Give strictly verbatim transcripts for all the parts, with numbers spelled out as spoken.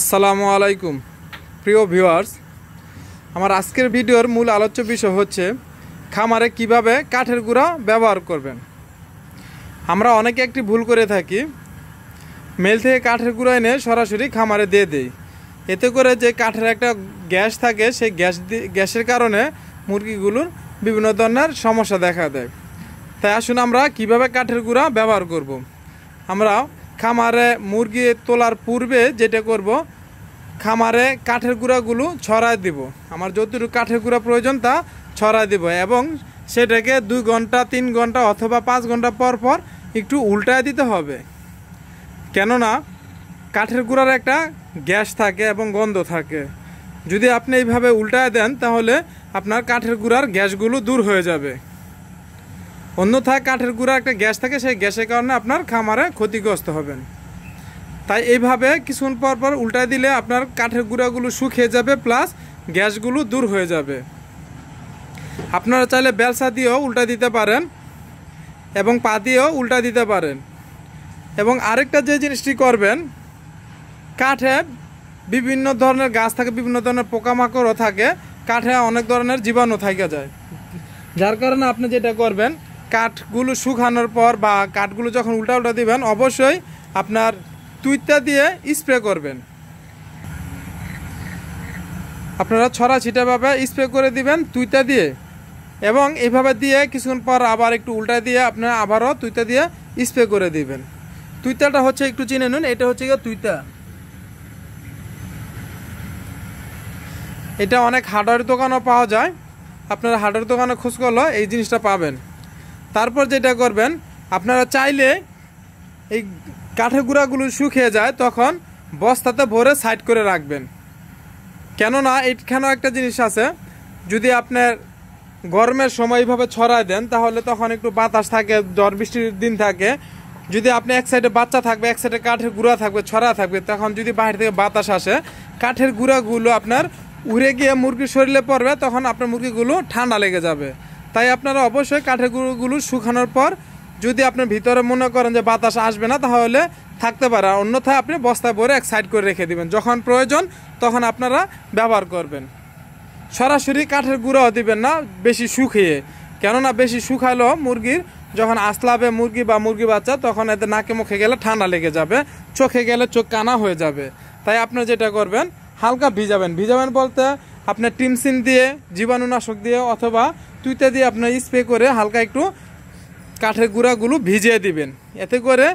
আসসালামু আলাইকুম প্রিয় ভিউয়ার্স, আমার আজকের ভিডিওর মূল আলোচ্য বিষয় হচ্ছে খামারে কিভাবে কাঠের গুঁড়া ব্যবহার করবেন। আমরা অনেকে একটি ভুল করে থাকি, মিল থেকে কাঠের গুঁড়া এনে সরাসরি খামারে দিয়ে দেই। এতে করে যে কাঠের একটা গ্যাস থাকে, সেই গ্যাস গ্যাসের কারণে মুরগিগুলোর বিভিন্ন ধরনের সমস্যা দেখা দেয়। তাই আসুন আমরা কিভাবে কাঠের গুঁড়া ব্যবহার করব। আমরা খামারে মুরগি তোলার পূর্বে যেটা করব, খামারে কাঠের গুঁড়াগুলো ছড়ায় দিব। আমার যতটুকু কাঠের গুঁড়া প্রয়োজন তা ছড়ায় দিব এবং সেটাকে দুই ঘন্টা তিন ঘন্টা অথবা পাঁচ ঘন্টা পর পর একটু উল্টায় দিতে হবে। কেননা কাঠের গুঁড়ার একটা গ্যাস থাকে এবং গন্ধ থাকে। যদি আপনি এইভাবে উল্টায় দেন তাহলে আপনার কাঠের গুঁড়ার গ্যাসগুলো দূর হয়ে যাবে। অন্যথায় কাঠের গুঁড়া একটা গ্যাস থাকে, সেই গ্যাসের কারণে আপনার খামারে ক্ষতিগ্রস্ত হবেন। তাই এইভাবে কিছুক্ষণ পর পর উল্টায় দিলে আপনার কাঠের গুঁড়াগুলো শুকিয়ে যাবে, প্লাস গ্যাসগুলো দূর হয়ে যাবে। আপনারা চাইলে বেলসা দিয়েও উল্টা দিতে পারেন এবং পা দিয়েও উল্টা দিতে পারেন। এবং আরেকটা যে জিনিসটি করবেন, কাঠে বিভিন্ন ধরনের গাছ থাকে, বিভিন্ন ধরনের পোকামাকড়ও থাকে, কাঠে অনেক ধরনের জীবাণু থাকে যায়। যার কারণে আপনি যেটা করবেন, কাঠগুলো শুকানোর পর বা কাঠগুলো যখন উল্টা উল্টা দিবেন, অবশ্যই আপনার তুইতা দিয়ে স্প্রে করবেন। আপনারা ছড়া ছিটাভাবে স্প্রে করে দিবেন তুইতা দিয়ে, এবং এভাবে দিয়ে কিছুক্ষণ পর আবার একটু উল্টা দিয়ে আপনারা আবারও তুইতা দিয়ে স্প্রে করে দিবেন। তুইতাটা হচ্ছে একটু চিনে নিন, এটা হচ্ছে গিয়ে তুইতা। এটা অনেক হার্ডওয়্যার দোকানও পাওয়া যায়, আপনারা হার্ডওয়্যার দোকানে খোঁজ করলে এই জিনিসটা পাবেন। তারপর যেটা করবেন, আপনারা চাইলে এই কাঠের গুঁড়াগুলো শুকিয়ে যায় তখন বস্তাতে ভরে সাইড করে রাখবেন। কেননা এখানেও একটা জিনিস আছে, যদি আপনার গরমের সময় এইভাবে ছড়ায় দেন তাহলে তখন একটু বাতাস থাকে, ঝড় বৃষ্টির দিন থাকে। যদি আপনি এক সাইডে বাচ্চা থাকবে, এক সাইডে কাঠের গুঁড়া থাকবে, ছড়া থাকবে, তখন যদি বাইরে থেকে বাতাস আসে, কাঠের গুঁড়াগুলো আপনার উড়ে গিয়ে মুরগির শরীরে পড়বে, তখন আপনার মুরগিগুলো ঠান্ডা লেগে যাবে। তাই আপনারা অবশ্যই কাঠের গুঁড়োগুলো শুকানোর পর যদি আপনি ভিতরে মনে করেন যে বাতাস আসবে না, তাহলে থাকতে পারে, আর অন্যথায় আপনি বস্তায় ভরে এক সাইড করে রেখে দিবেন। যখন প্রয়োজন তখন আপনারা ব্যবহার করবেন। সরাসরি কাঠের গুঁড়াও দিবেন না বেশি শুকিয়ে, কেননা বেশি শুকালেও মুরগির যখন আসলাবে মুরগি বা মুরগি বাচ্চা, তখন এতে নাকে মুখে গেলে ঠান্ডা লেগে যাবে, চোখে গেলে চোখ কানা হয়ে যাবে। তাই আপনি যেটা করবেন, হালকা ভিজাবেন। ভিজাবেন বলতে আপনার টিমসিন দিয়ে, জীবাণুনাশক দিয়ে অথবা তুইতে দিয়ে আপনার স্প্রে করে হালকা একটু কাঠের গুঁড়াগুলো ভিজিয়ে দিবেন। এতে করে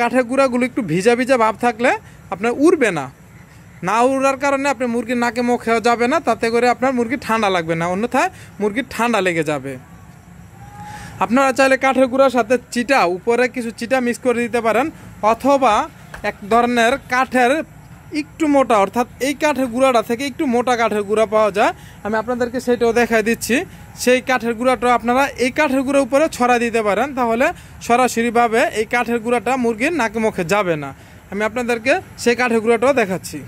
কাঠের গুঁড়াগুলো একটু ভিজা ভিজা ভাব থাকলে আপনার উড়বে না। না উড়ার কারণে আপনি মুরগির নাকে মুখে যাবে না, তাতে করে আপনার মুরগি ঠান্ডা লাগবে না, অন্যথায় মুরগির ঠান্ডা লেগে যাবে। আপনারা চাইলে কাঠের গুঁড়ার সাথে চিটা, উপরে কিছু চিটা মিক্স করে দিতে পারেন, অথবা এক ধরনের কাঠের একটু মোটা, অর্থাৎ এই কাঠের গুঁড়াটা থেকে একটু মোটা কাঠের গুঁড়া পাওয়া যায়, আমি আপনাদেরকে সেটাও দেখাই দিচ্ছি। সেই কাঠের গুঁড়াটা আপনারা এই কাঠের গুঁড়ার উপরে ছড়া দিতে পারেন, তাহলে সরাসরিভাবে এই কাঠের গুঁড়াটা মুরগির নাকে মুখে যাবে না। আমি আপনাদেরকে সেই কাঠের গুঁড়াটাও দেখাচ্ছি।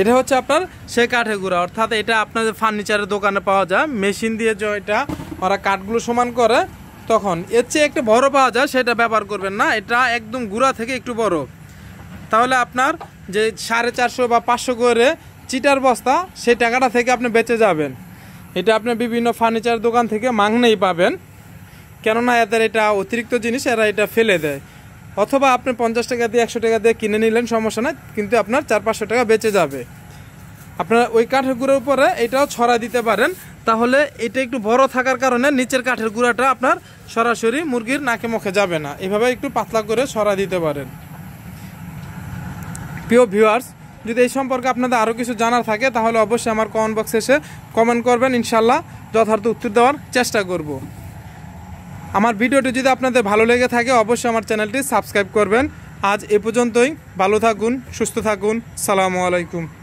এটা হচ্ছে আপনার সেই কাঠের গুঁড়া, অর্থাৎ এটা আপনাদের ফার্নিচারের দোকানে পাওয়া যায়, মেশিন দিয়ে যে এটা ওরা কাঠগুলো সমান করে, তখন এর চেয়ে একটু বড় পাওয়া যায়, সেটা ব্যবহার করবেন না। এটা একদম গুঁড়া থেকে একটু বড়, তাহলে আপনার যে সাড়ে চারশো বা পাঁচশো করে চিটার বস্তা, সেই টাকাটা থেকে আপনি বেঁচে যাবেন। এটা আপনি বিভিন্ন ফার্নিচার দোকান থেকে মাংনেই পাবেন, কেননা এদের এটা অতিরিক্ত জিনিস, এরা এটা ফেলে দেয়। অথবা আপনি পঞ্চাশ টাকা দিয়ে একশো টাকা দিয়ে কিনে নিলেন, সমস্যা নাই, কিন্তু আপনার চার পাঁচশো টাকা বেঁচে যাবে। আপনার ওই কাঠের গুঁড়ার উপরে এটাও ছড়া দিতে পারেন, তাহলে এটা একটু বড় থাকার কারণে নিচের কাঠের গুঁড়াটা আপনার সরাসরি মুরগির নাকে মুখে যাবে না। এভাবে একটু পাতলা করে ছড়া দিতে পারেন। প্রিয় ভিউয়ার্স, যদি এই সম্পর্কে আপনাদের আরও কিছু জানার থাকে তাহলে অবশ্যই আমার কমেন্ট বক্সে এসে কমেন্ট করবেন, ইনশাল্লাহ যথার্থ উত্তর দেওয়ার চেষ্টা করব। আমার ভিডিওটি যদি আপনাদের ভালো লেগে থাকে অবশ্যই আমার চ্যানেলটি সাবস্ক্রাইব করবেন। আজ এ পর্যন্তই, ভালো থাকুন, সুস্থ থাকুন, আসসালামু আলাইকুম।